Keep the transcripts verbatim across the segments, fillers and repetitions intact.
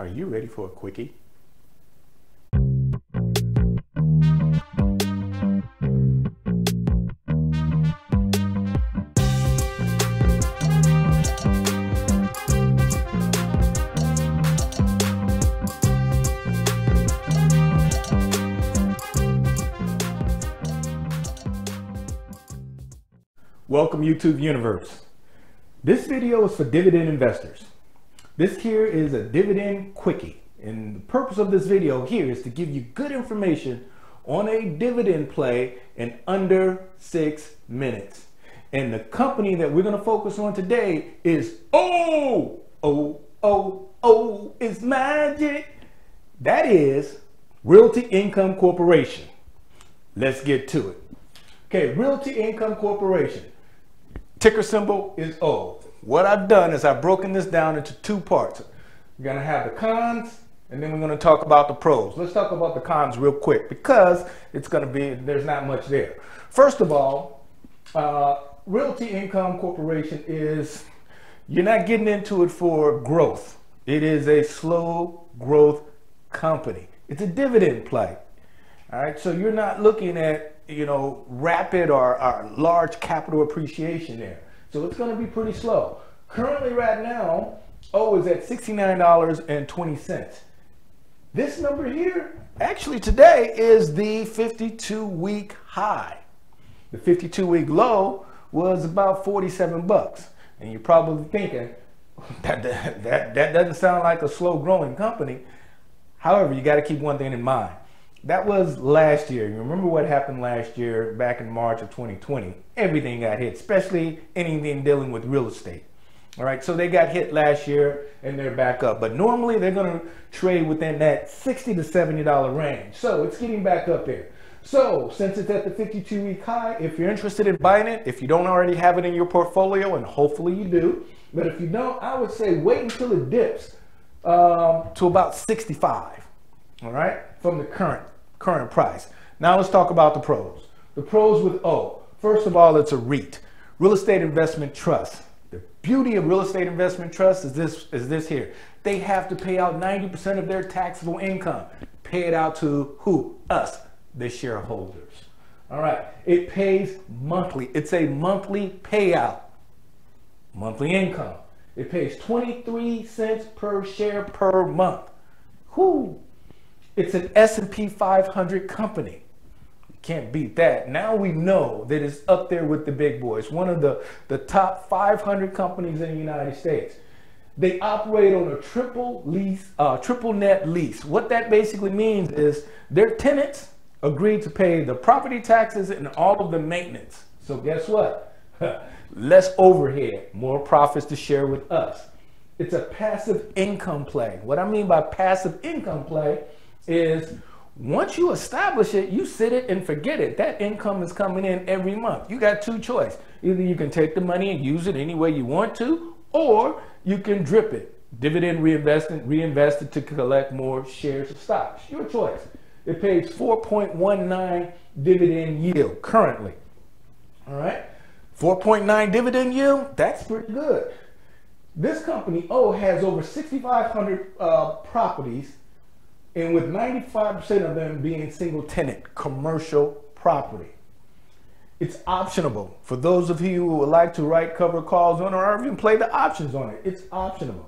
Are you ready for a quickie? Welcome, YouTube universe. This video is for dividend investors. This here is a dividend quickie, and the purpose of this video here is to give you good information on a dividend play in under six minutes. And the company that we're going to focus on today is oh oh oh oh it's magic. That is Realty Income Corporation. Let's get to it. Okay, Realty Income Corporation. Ticker symbol is O. What I've done is I've broken this down into two parts. We're gonna have the cons, and then we're gonna talk about the pros. Let's talk about the cons real quick because it's gonna be, there's not much there. First of all, uh, Realty Income Corporation is, you're not getting into it for growth. It is a slow growth company. It's a dividend play. All right, so you're not looking at, you know, rapid or, or large capital appreciation there. So it's going to be pretty slow. Currently right now, O is at sixty-nine dollars and twenty cents. This number here, actually today is the fifty-two week high. The fifty-two week low was about forty-seven bucks. And you're probably thinking, that, that, that, that doesn't sound like a slow growing company. However, you got to keep one thing in mind. That was last year. You remember what happened last year back in March of twenty twenty. Everything got hit, especially anything dealing with real estate. All right, so they got hit last year and they're back up. But normally they're gonna trade within that sixty to seventy dollar range. So it's getting back up there. So since it's at the fifty-two week high, if you're interested in buying it, if you don't already have it in your portfolio, and hopefully you do, but if you don't, I would say wait until it dips um, to about sixty-five. All right, from the current current price. Now let's talk about the pros. The pros with O. First of all, it's a REIT, real estate investment trust. The beauty of real estate investment trust is this is this here. They have to pay out ninety percent of their taxable income. Pay it out to who? Us, the shareholders. All right, it pays monthly. It's a monthly payout, monthly income. It pays twenty-three cents per share per month. Whoo! It's an S and P five hundred company. You can't beat that. Now we know that it's up there with the big boys. One of the, the top five hundred companies in the United States. They operate on a triple lease, uh, triple net lease. What that basically means is their tenants agree to pay the property taxes and all of the maintenance. So guess what? Less overhead, more profits to share with us. It's a passive income play. What I mean by passive income play is once you establish it, you sit it and forget it. That income is coming in every month. You got two choices. Either you can take the money and use it any way you want to, or you can drip it, dividend reinvested, reinvested to collect more shares of stocks. Your choice. It pays four point one nine dividend yield currently. All right, four point nine dividend yield, that's pretty good. This company, O, has over sixty-five hundred uh, properties, and with ninety-five percent of them being single tenant commercial property. It's optionable. For those of you who would like to write cover calls on or even play the options on it, it's optionable.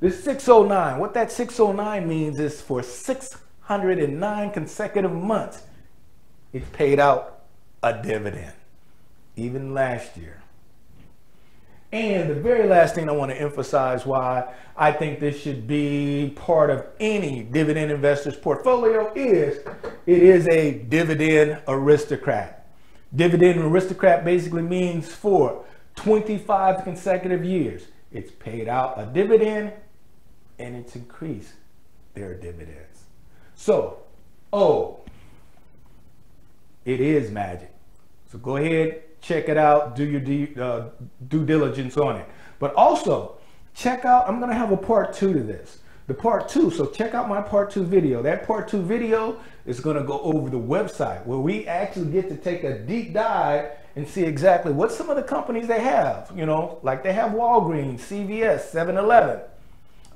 This six oh nine, what that six oh nine means is for six hundred and nine consecutive months, it's paid out a dividend, even last year. And the very last thing I want to emphasize why I think this should be part of any dividend investor's portfolio is it is a dividend aristocrat. Dividend aristocrat basically means for twenty-five consecutive years, it's paid out a dividend and it's increased their dividends. So, oh, it is magic. So go ahead, check it out, do your due, uh, due diligence on it. But also, check out, I'm gonna have a part two to this. The part two, so check out my part two video. That part two video is gonna go over the website where we actually get to take a deep dive and see exactly what some of the companies they have. You know, like they have Walgreens, C V S, seven eleven,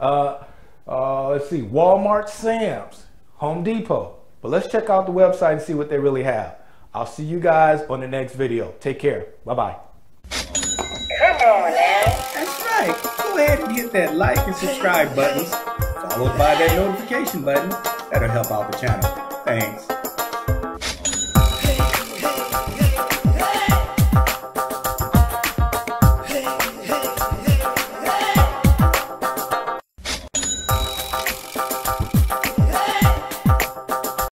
uh, Uh, let's see, Walmart, Sam's, Home Depot. But let's check out the website and see what they really have. I'll see you guys on the next video. Take care. Bye-bye. Come on now. That's right. Go ahead and hit that like and subscribe buttons, followed by that notification button. That'll help out the channel. Thanks.